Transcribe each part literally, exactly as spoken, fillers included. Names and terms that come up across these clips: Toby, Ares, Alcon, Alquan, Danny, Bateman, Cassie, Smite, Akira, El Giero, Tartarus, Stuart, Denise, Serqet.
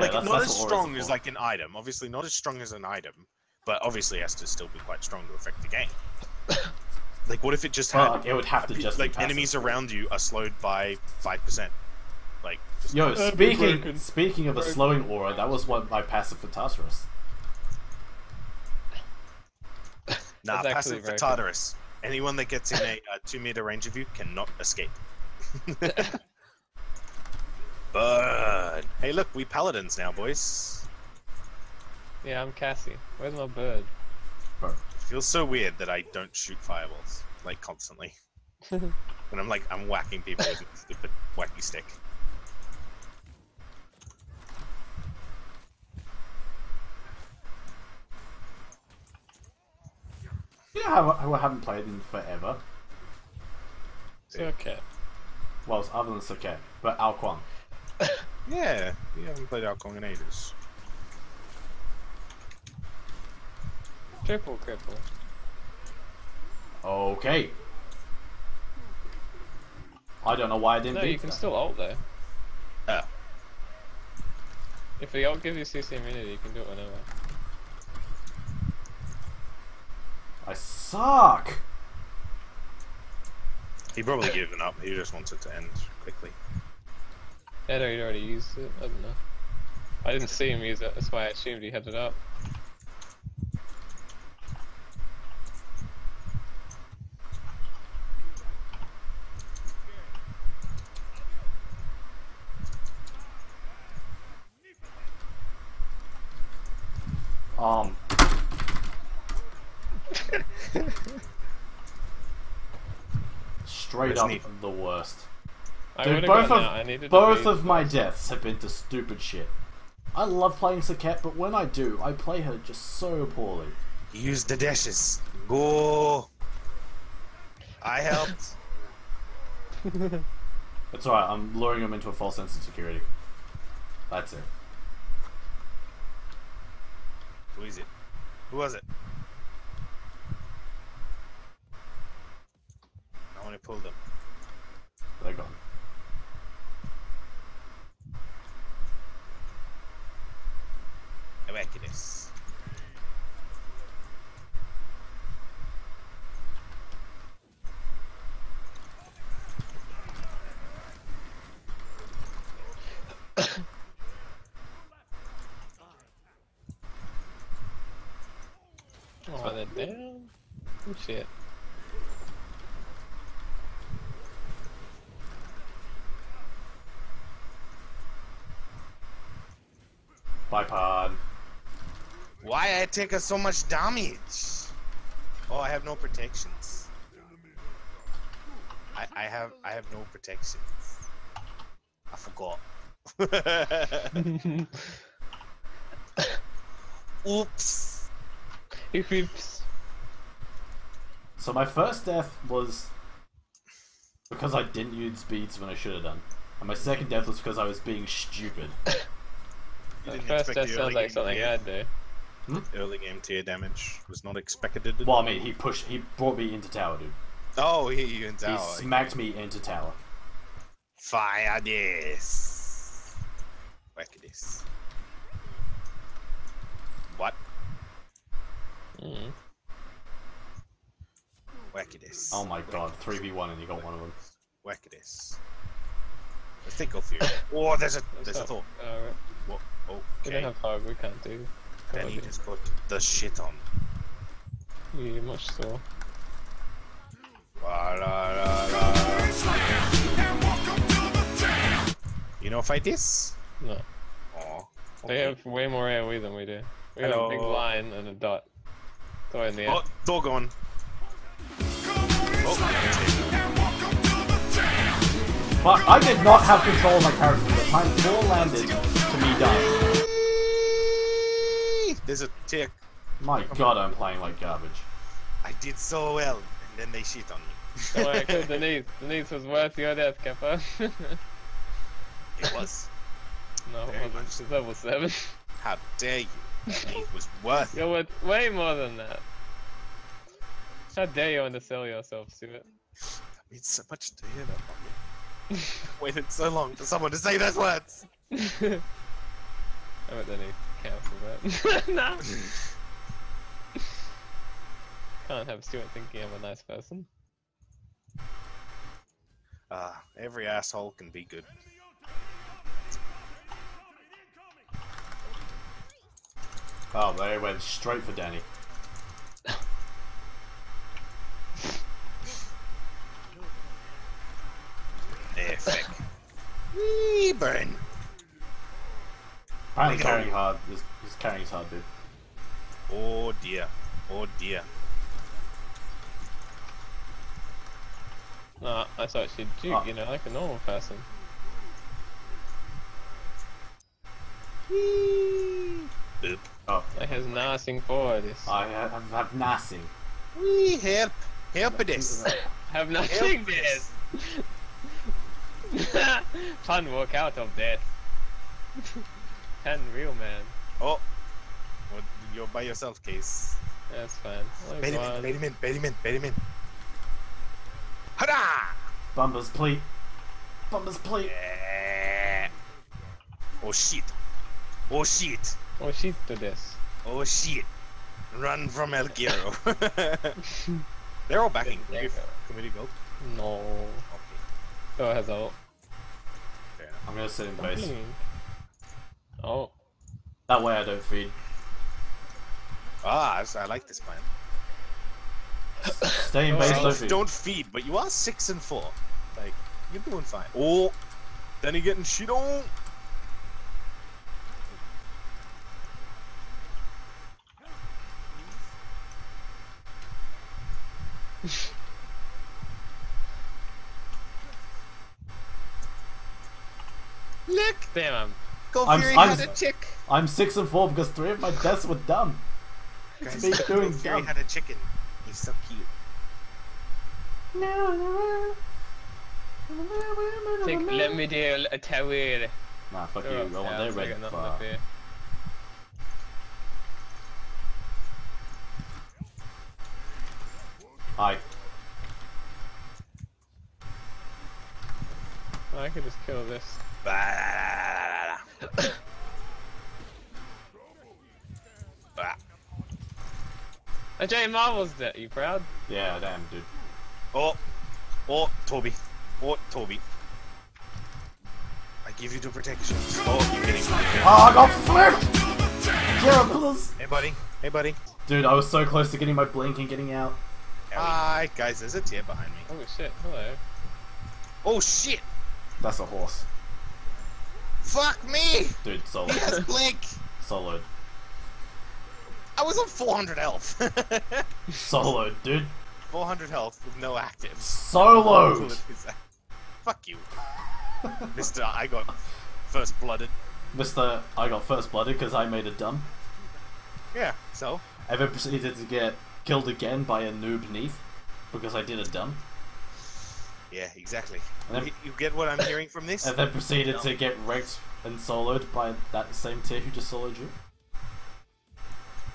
Yeah, like, that's, not that's as strong as like an item. Obviously not as strong as an item, but obviously has to still be quite strong to affect the game. Like, what if it just had... Well, it would have to just Like, enemies around you are slowed by five percent. Like... Just Yo, uh, speaking speaking of a slowing aura, that was one by passive for Tartarus. Nah, passive for Tartarus. Good. Anyone that gets in a uh, two meter range of you cannot escape. Bird. Hey, look, we paladins now, boys. Yeah, I'm Cassie. Where's my bird? Bird. It feels so weird that I don't shoot fireballs, like, constantly. And I'm like, I'm whacking people with a stupid wacky stick. You know how, how I haven't played in forever? Serqet. Well, it's other than Serqet, but Alquan. Yeah, we haven't played Alcon in ages. Triple cripple. Okay. I don't know why I didn't no, beat No, you can that. Still ult though. Oh. If the ult gives you C C immunity, you can do it whenever. I suck! He probably given up, he just wants it to end quickly. I know he'd already used it, I don't know. I didn't see him use it, that's why I assumed he had it up. Um. Straight up neat. The worst. Dude, both of, both of my deaths have been to stupid shit. I love playing Serqet, but when I do, I play her just so poorly. Use the dashes. Go. I helped. That's alright, I'm luring him into a false sense of security. That's it. Who is it? Who was it? I want to pull them. They're gone. Wackiness. Oh, they're down. Oh, shit. Bipod. Why I take us so much damage? Oh, I have no protections. I, I have I have no protections. I forgot. Oops. Oops. So my first death was because I didn't use beads when I should have done, and my second death was because I was being stupid. My first death sounds like something here. I'd do. Hmm? Early game tier damage was not expected. Well, I mean, he pushed, he brought me into tower, dude. Oh, he hit you in tower. He smacked me into tower. Fire this. Whack this. What? Mm. Whack this. Oh my god, three v one and you got one of them. Whack this. Let's take off here. Oh, there's a, there's a thought. Alright. What? Okay. We don't have hog, we can't do. Danny oh, just put the shit on. Yeah, much so. You know fight this? No. Oh, okay. They have way more AoE than we do. We Hello. Have a big line and a dot. Throw in the air. Oh, dog on. Oh. Fuck, I did not have control of my character, but my ball landed to me dying. There's a tick. My Come god, on. I'm playing like garbage. I did so well, and then they shit on me. Don't worry, I killed Denise. Denise was worth your death, Kappa. It was. No, Very it wasn't. She's level seven. How dare you? Denise was worth it. You're worth way more than that. How dare you undersell yourself, Stuart? That means so much to hear that from you. Waited so long for someone to say those words. I bet they need to cancel that. No! Can't have Stuart thinking I'm a nice person. Ah, uh, every asshole can be good. Oh, they went straight for Danny. Epic. Wee burn. I'm carrying hard. He's, he's carrying his hard, dude. Oh dear. Oh dear. Nah, I thought she'd juke, oh. you know, like a normal person. Wee. Boop. Oh. It has nothing for this. I have, have nothing. We help. Help this. Have nothing this. Fun walk out of death. Unreal, man. Oh. Well, you're by yourself, Case. That's fine. Bateman, Bateman, Bateman, Bateman. Hurrah! Bumbers, please. Bumbers, please. Yeah. Oh shit. Oh shit. Oh shit to this. Oh shit. Run from El Giero. They're all backing. Can you committee gold? No. Okay. Oh, it has ult. Fair enough. I'm gonna sit in base. Oh. That way I don't feed. Ah, I like this plan. Stay in base, don't feed. Don't feed, but you are six and four. Like, you're doing fine. Oh! Then you're getting shit on! Look! Damn, I'm... Go Fury had a chick! I'm six and four because three of my deaths were dumb. Guys, me doing Go Fury dumb. Had a chicken. He's so cute. No, Think, let me do a tower. Nah, fuck oh, you. I want their red bar. I I could just kill this. Jay Marvel's dead. You proud? Yeah, I am, dude. Oh, oh, Toby, oh, Toby. I give you the protection. Oh, you're getting. Oh, I got flipped. Yeah, hey, buddy. Hey, buddy. Dude, I was so close to getting my blink and getting out. Hi, guys, there's a tear behind me. Oh shit, hello. Oh shit! That's a horse. Fuck me! Dude, solo. He has blink! Soloed. I was on four hundred health. Soloed, dude. four hundred health with no active. Soloed! Fuck you. Mister, I got first blooded. Mister, I got first blooded because I made it dumb. Yeah, so? I then proceeded to get killed again by a noob beneath because I did a dumb. Yeah, exactly. And then, you get what I'm hearing from this? And then proceeded no. to get wrecked and soloed by that same tier who just soloed you.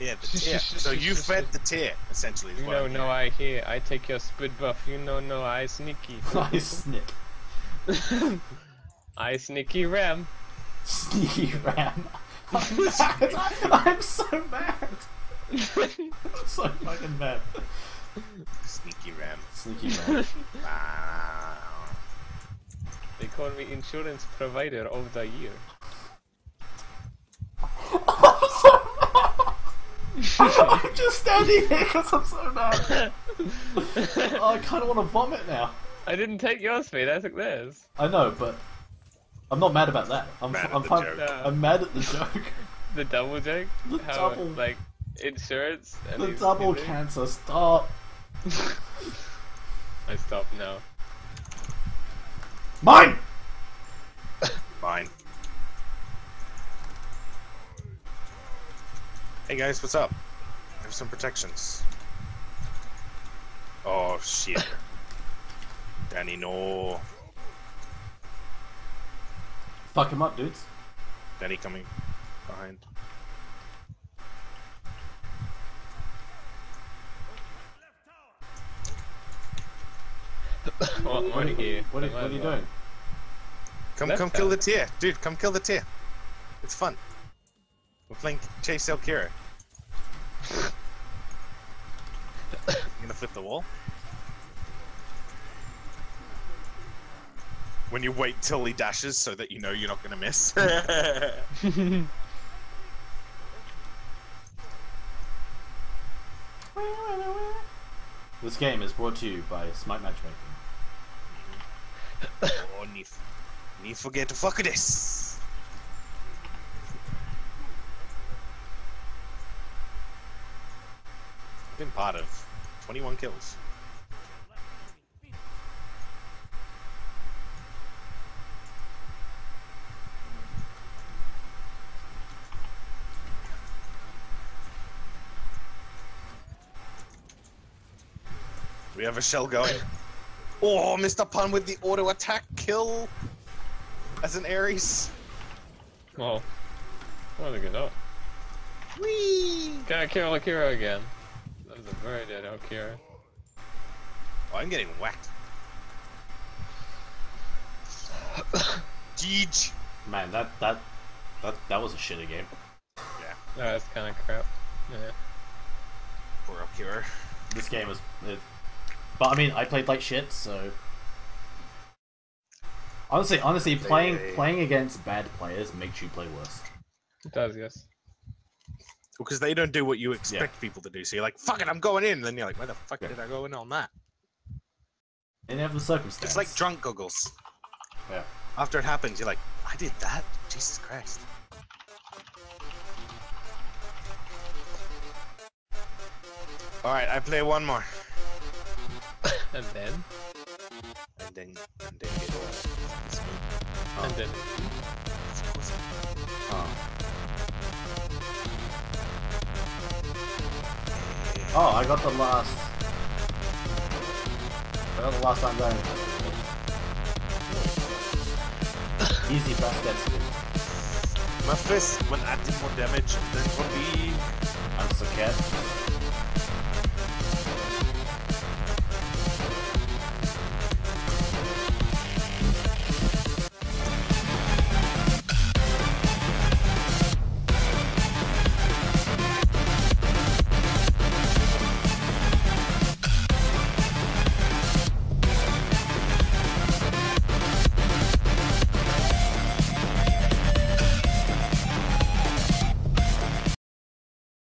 Yeah, the tier. So you fed the tier, essentially. Is you know, no, I hear. I take your spit buff. You know, no, I sneaky. I snick. I sneaky ram. Sneaky ram. I'm mad. I'm so mad. I'm so fucking mad. Sneaky ram. Sneaky ram. Wow. They call me insurance provider of the year. Oh, I'm so mad. I'm just standing here because I'm so mad. Oh, I kind of want to vomit now. I didn't take your speed, I took theirs. I know, but I'm not mad about that. I'm mad, I'm at, the joke. I'm mad at the joke. The double joke? The How, double. Like, insurance and the double music. Cancer stop. I stop now. Mine. Mine. Hey guys, what's up? I have some protections. Oh shit. Danny, no. Fuck him up, dudes. Danny coming behind. What, what, are you, what, are, what are you doing? Come, come kill the tier, dude. Come kill the tier. It's fun. We're playing Chase Alquira. You gonna flip the wall? When you wait till he dashes so that you know you're not gonna miss. This game is brought to you by Smite Matchmaking. Oh, need, need forget to fuck this. Been part of twenty-one kills. We have a shell going. Oh, Mister Pun with the auto attack kill as an Ares. Oh, what a good up. Whee! Gotta kill Akira again. That was a very dead Akira. Oh, I'm getting whacked. Geej. Man, that that that that was a shitty game. Yeah. No, that's kind of crap. Yeah. Poor Akira. This game was. It, But I mean, I played like shit, so honestly, honestly, playing playing against bad players makes you play worse. It does, yes. Because they don't do what you expect yeah. people to do. So you're like, "Fuck it, I'm going in." And then you're like, "Why the fuck yeah. did I go in on that?" In every circumstance. It's like drunk goggles. Yeah. After it happens, you're like, "I did that? Jesus Christ." All right, I play one more. And then? And then, and then get away. Oh. And then. Oh. Oh, I got the last. I got the last time going. Easy basket. My fist, when I did more damage than for me. I'm Serqet.